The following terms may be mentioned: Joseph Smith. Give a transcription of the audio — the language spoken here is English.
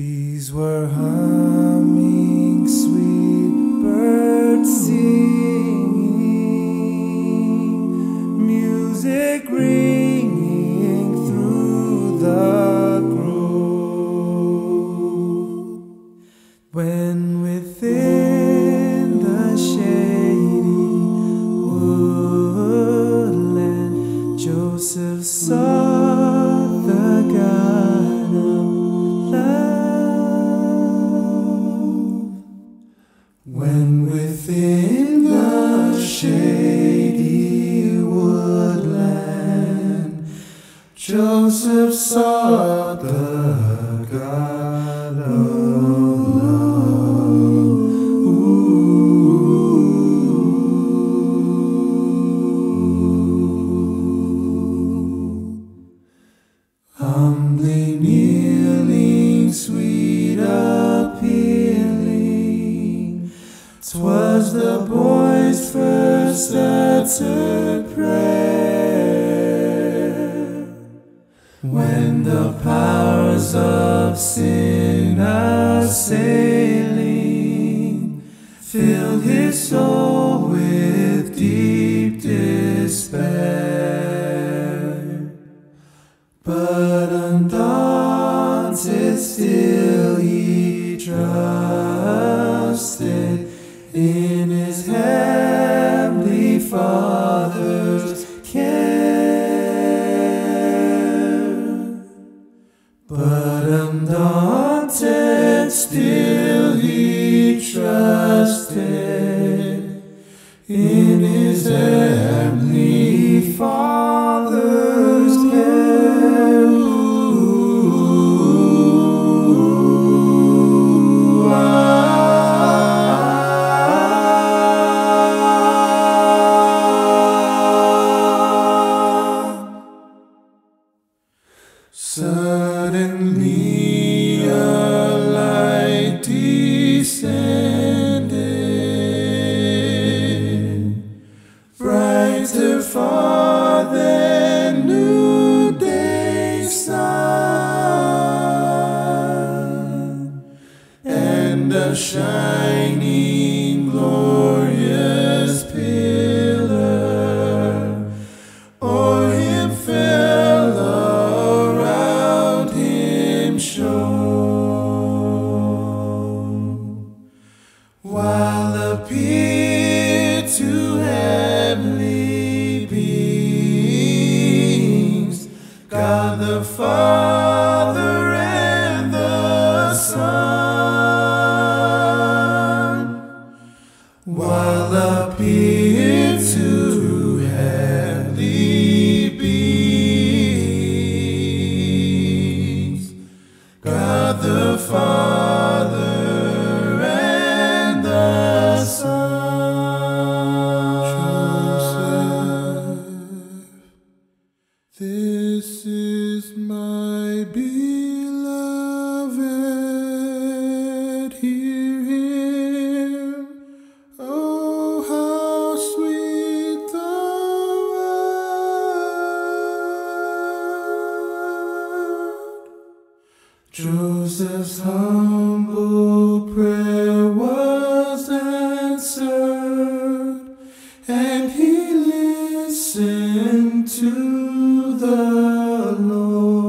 Bees were humming, sweet birds singing, music ringing through the grove. When within the shady woodland, Joseph saw the God of love. When within the shady woodland, Joseph saw the God of love. Humbly kneeling, sweet appealing. 'Twas the boy's first uttered prayer. When the powers of sin assailing filled his soul with deep despair, but undaunted still he trusted in his heavenly Father's care. But undaunted still he trusted in his heavenly Father's care. Suddenly a light descended, brighter far than new day's sun, and a shining, glorious pillar o'er him fell, around him shone, while appeared to heavenly beings God the Father and the Son, while appeared to heavenly the Father and the Son. Joseph, this is my beloved, hear him. Oh, how sweet the word. Joseph's humble prayer was answered, and he listened to the Lord.